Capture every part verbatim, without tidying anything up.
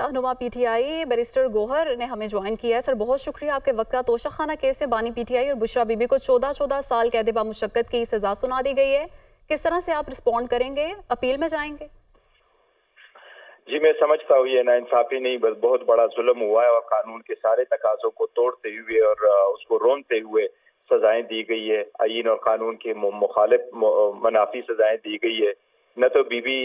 रहनुमा PTI barrister Gohar ने हमें ज्वाइन किया है। सर बहुत शुक्रिया आपके वक्त का। तोशाखाना केस में बानी पीटीआई और बुशरा बीबी को चौदह चौदह साल कैद बामुशक्कत की सजा सुना दी गई है। किस तरह से आप रिस्पॉन्ड करेंगे, अपील में जाएंगे? जी मैं समझता हूँ ये नाइंसाफी नहीं बस बहुत बड़ा जुल्म हुआ है और कानून के सारे तकाजों को तोड़ते हुए और उसको रोनते हुए सजाएं दी गई है। आईन और कानून के मुखालिफ मनाफी सजाएं दी गई है। न तो बीबी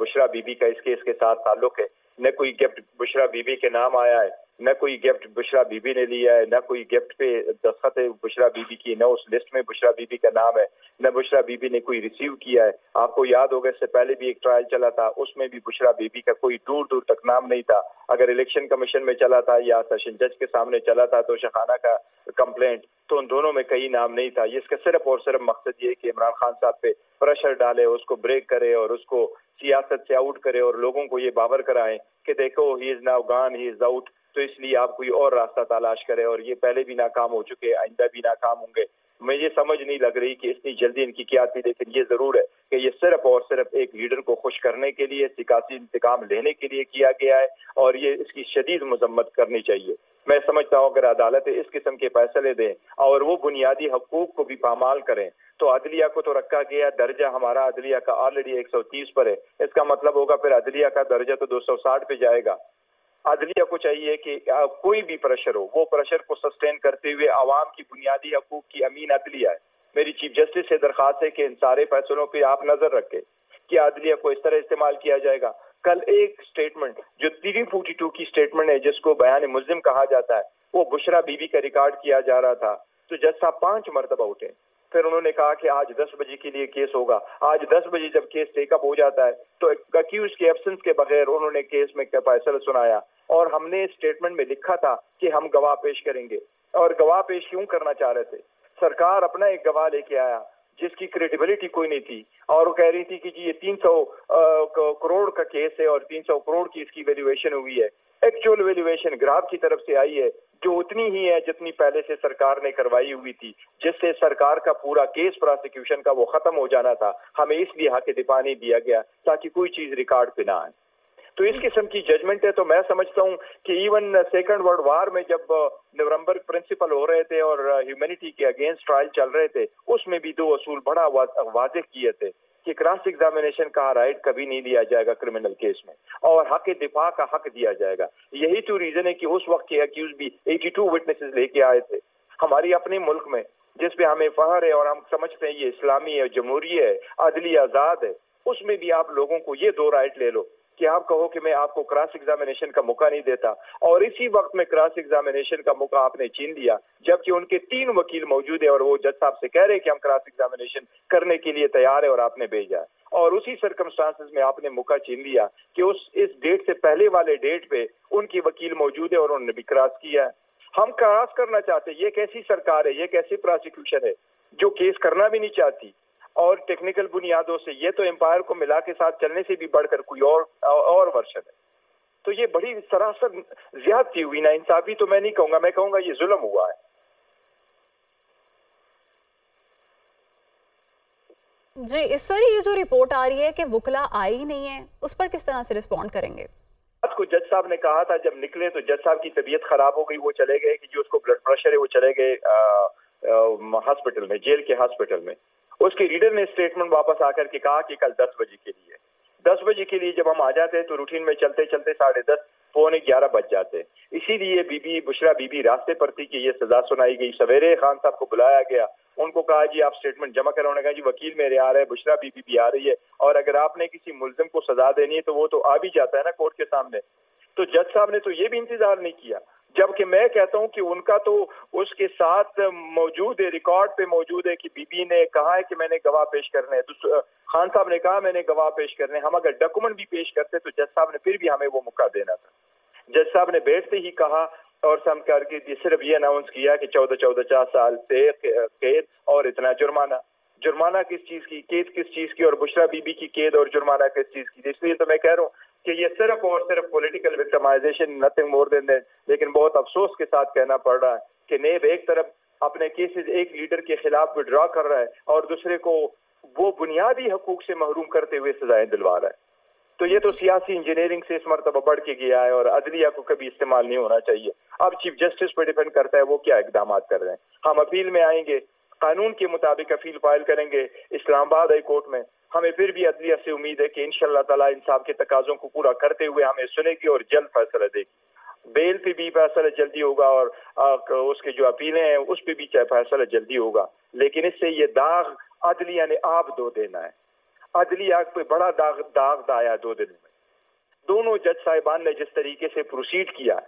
बुशरा बीबी का इस केस के साथ ताल्लुक है, न कोई गिफ्ट बुशरा बीबी के नाम आया है, न कोई गिफ्ट बुशरा बीबी ने लिया है, न कोई गिफ्ट पे दस्तखत है बुशरा बीबी की, न उस लिस्ट में बुशरा बीबी का नाम है, न बुशरा बीबी ने कोई रिसीव किया है। आपको याद होगा इससे पहले भी एक ट्रायल चला था, उसमें भी बुशरा बीबी का कोई दूर दूर तक नाम नहीं था। अगर इलेक्शन कमीशन में चला था या सेशन जज के सामने चला था तो शखाना का कंप्लेंट, तो उन दोनों में कहीं नाम नहीं था। इसका सिर्फ और सिर्फ मकसद ये कि इमरान खान साहब पे प्रेशर डाले, उसको ब्रेक करे और उसको सियासत से आउट करे और लोगों को ये बावर कराएं कि देखो he is now gone, he is out. तो इसलिए आप कोई और रास्ता तलाश करें और ये पहले भी नाकाम हो चुके, आइंदा भी नाकाम होंगे। मुझे समझ नहीं लग रही कि इतनी जल्दी इनकी क्या थी, लेकिन ये जरूर है कि ये सिर्फ और सिर्फ एक लीडर को खुश करने के लिए, सियासी इंतकाम लेने के लिए किया गया है और ये इसकी शदीद मजम्मत करनी चाहिए। मैं समझता हूँ अगर अदालत इस किस्म के फैसले दें और वो बुनियादी हकूक को भी पामाल करें तो अदलिया को तो रखा गया दर्जा हमारा अदलिया का ऑलरेडी एक सौ तीस पर है, इसका मतलब होगा फिर अदलिया का दर्जा तो दो सौ साठ पे जाएगा। अदलिया को चाहिए कि कोई भी प्रेशर हो वो प्रेशर को सस्टेन करते हुए आवाम की बुनियादी हकूक की अमीन अदलिया है। मेरी चीफ जस्टिस से दरखास्त है कि इन सारे फैसलों पे आप नजर रखें कि अदलिया को इस तरह इस्तेमाल किया जाएगा। कल एक स्टेटमेंट जो तीन फोर्टी टू की स्टेटमेंट है जिसको बयान मुजरिम कहा जाता है, वो बुशरा बीबी का रिकॉर्ड किया जा रहा था तो जज साहब पांच मरतबा उठे, फिर उन्होंने कहा कि आज दस बजे के लिए केस होगा। आज दस बजे जब केस टेकअप हो जाता है तो अक्यूज के एब्सेंस के बगैर उन्होंने केस में फैसला सुनाया और हमने स्टेटमेंट में लिखा था कि हम गवाह पेश करेंगे। और गवाह पेश क्यों करना चाह रहे थे? सरकार अपना एक गवाह लेके आया जिसकी क्रेडिबिलिटी कोई नहीं थी और वो कह रही थी कि जी ये तीन सौ करोड़ का केस है और तीन सौ करोड़ की इसकी वैल्यूएशन हुई है। एक्चुअल वैल्यूएशन ग्राहक की तरफ से आई है जो उतनी ही है जितनी पहले से सरकार ने करवाई हुई थी, जिससे सरकार का पूरा केस प्रोसिक्यूशन का वो खत्म हो जाना था। हमें इसलिए हक दिफा नहीं दिया गया ताकि कोई चीज रिकॉर्ड पे ना आए। तो इस किस्म की जजमेंट है तो मैं समझता हूँ कि इवन सेकंड वर्ल्ड वार में जब नूर्नबर्ग प्रिंसिपल हो रहे थे और ह्यूमैनिटी के अगेंस्ट ट्रायल चल रहे थे, उसमें भी दो असूल बड़ा वाज़ेह किए थे कि क्रॉस एग्जामिनेशन का राइट कभी नहीं दिया जाएगा क्रिमिनल केस में और हक दिफा का हक दिया जाएगा। यही तो रीजन है कि उस वक्त के एक्यूज भी बयासी विटनेसेस लेके आए थे हमारी अपने मुल्क में, जिसपे हमें फहर है और हम समझते हैं ये इस्लामी है, जमहूरी है, अदली आजाद है। उसमें भी आप लोगों को ये दो राइट ले लो कि आप कहो कि मैं आपको क्रॉस एग्जामिनेशन का मौका नहीं देता और इसी वक्त में क्रॉस एग्जामिनेशन का मौका आपने छीन लिया, जबकि उनके तीन वकील मौजूद है और वो जज साहब से कह रहे हैं कि हम क्रॉस एग्जामिनेशन करने के लिए तैयार है और आपने भेजा और उसी सर्कमस्टांसेस में आपने मौका छीन लिया कि उस इस डेट से पहले वाले डेट पे उनकी वकील मौजूद है और उन्होंने भी क्रॉस किया है। हम क्रॉस करना चाहते, ये कैसी सरकार है, ये कैसी प्रोसिक्यूशन है जो केस करना भी नहीं चाहती और टेक्निकल बुनियादों से ये तो एम्पायर को मिला के साथ चलने से भी बढ़कर कोई और और वर्षन है। तो ये बड़ी सरासर ज्यादती हुई ना इंसाफी तो मैं नहीं कहूंगा, मैं कहूंगा ये जुल्म हुआ है। जी इस सर ये जो रिपोर्ट आ रही है कि वुकला आई नहीं है, उस पर किस तरह से रिस्पॉन्ड करेंगे? आज को जज साहब ने कहा था जब निकले तो जज साहब की तबीयत खराब हो गई, वो चले गए कि जो उसको ब्लड प्रेशर है वो चले गए हॉस्पिटल में, जेल के हॉस्पिटल में। उसके रीडर ने स्टेटमेंट वापस आकर के कहा कि कल दस बजे के लिए दस बजे के लिए जब हम आ जाते हैं तो रूटीन में चलते चलते साढ़े दस पौने ग्यारह बज जाते हैं। इसीलिए बीबी बुशरा बीबी रास्ते पर थी कि ये सजा सुनाई गई। सवेरे खान साहब को बुलाया गया, उनको कहा जी आप स्टेटमेंट जमा करो, उन्होंने कहा जी वकील मेरे आ रहे हैं, बुशरा बीबी भी आ रही है और अगर आपने किसी मुलजिम को सजा देनी है तो वो तो आ भी जाता है ना कोर्ट के सामने। तो जज साहब ने तो ये भी इंतजार नहीं किया, जबकि मैं कहता हूं कि उनका तो उसके साथ मौजूद है, रिकॉर्ड पे मौजूद है कि बीबी ने कहा है कि मैंने गवाह पेश करने हैं। तो खान साहब ने कहा मैंने गवाह पेश करने हैं, हम अगर डॉक्यूमेंट भी पेश करते तो जज साहब ने फिर भी हमें वो मौका देना था। जज साहब ने बैठते ही कहा और सम करके सिर्फ ये अनाउंस किया कि चौदह चौदह चार साल से कैद और इतना जुर्माना। जुर्माना किस चीज की, कैद किस चीज की और बुशरा बीबी की कैद और जुर्माना किस चीज की? इसलिए तो मैं कह रहा हूँ कि ये सिर्फ और सिर्फ political victimisation, nothing more than that. लेकिन बहुत अफसोस के साथ कहना पड़ रहा है कि नेब एक तरफ अपने केसेस एक लीडर के खिलाफ विड्रॉ कर रहा है और दूसरे को वो बुनियादी हकूक से महरूम करते हुए सजाएं दिलवा रहा है। तो ये तो सियासी इंजीनियरिंग से इस मरतबा बढ़ के गया है और अदलिया को कभी इस्तेमाल नहीं होना चाहिए। अब चीफ जस्टिस पर डिपेंड करता है वो क्या इकदाम कर रहे हैं। हम अपील में आएंगे, कानून के मुताबिक अपील फाइल करेंगे इस्लामाबाद हाई कोर्ट में। हमें फिर भी अदलिया से उम्मीद है कि इंशाअल्लाह ताला इंसाफ के तकाजों को पूरा करते हुए हमें सुनेगी और जल्द फैसला देगी। बेल पे भी फैसला जल्दी होगा और उसके जो अपीलें हैं उस पर भी फैसला जल्दी होगा, लेकिन इससे ये दाग अदलिया ने आप दो देना है। अदलिया पे बड़ा दाग दाग दाया दो दिन में। दोनों जज साहिबान ने जिस तरीके से प्रोसीड किया,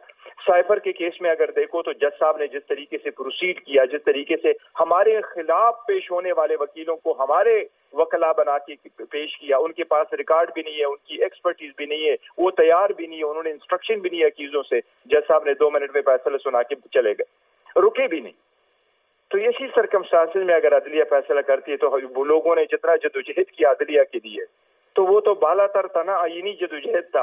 साइफर के केस में अगर देखो तो जज साहब ने जिस तरीके से प्रोसीड किया, जिस तरीके से हमारे खिलाफ पेश होने वाले वकीलों को हमारे वकला बना के पेश किया, उनके पास रिकॉर्ड भी नहीं है, उनकी एक्सपर्टीज भी नहीं है, वो तैयार भी नहीं है, उन्होंने इंस्ट्रक्शन भी नहीं है चीजों से। जज साहब ने दो मिनट में फैसला सुना के चले गए, रुके भी नहीं। तो इसी सरकमस्टांसेस में अगर अदलिया फैसला करती है तो लोगों ने जितना जदोजहद किया अदलिया के लिए, तो वो तो बाला तर तना आईनी जदोजहद था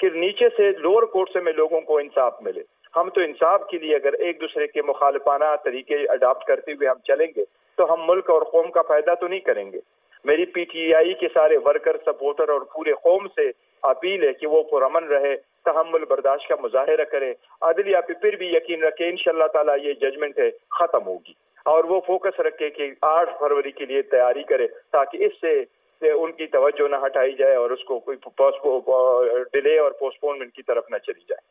कि नीचे से लोअर कोर्ट से में लोगों को इंसाफ मिले। हम तो इंसाफ के लिए अगर एक दूसरे के मुखालफाना तरीके अडाप्ट करते हुए हम चलेंगे तो हम मुल्क और कौम का फायदा तो नहीं करेंगे। मेरी पीटीआई के सारे वर्कर, सपोर्टर और पूरे कौम से अपील है कि वो पुरअमन रहे, तहम्मुल बर्दाश्त का मुजाहरा करे। अदलिया पे फिर भी यकीन रखे, इंशाअल्लाह ताला ये जजमेंट है खत्म होगी, और वो फोकस रखे कि आठ फरवरी के लिए तैयारी करे ताकि इससे उनकी तवज्जो ना हटाई जाए और उसको कोई डिले और पोस्टपोनमेंट की तरफ ना चली जाए।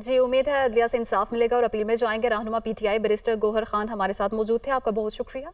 जी, उम्मीद है अदलिया से इंसाफ मिलेगा और अपील में जाएंगे। रहनुमा पीटीआई बैरिस्टर गोहर खान हमारे साथ मौजूद थे, आपका बहुत शुक्रिया।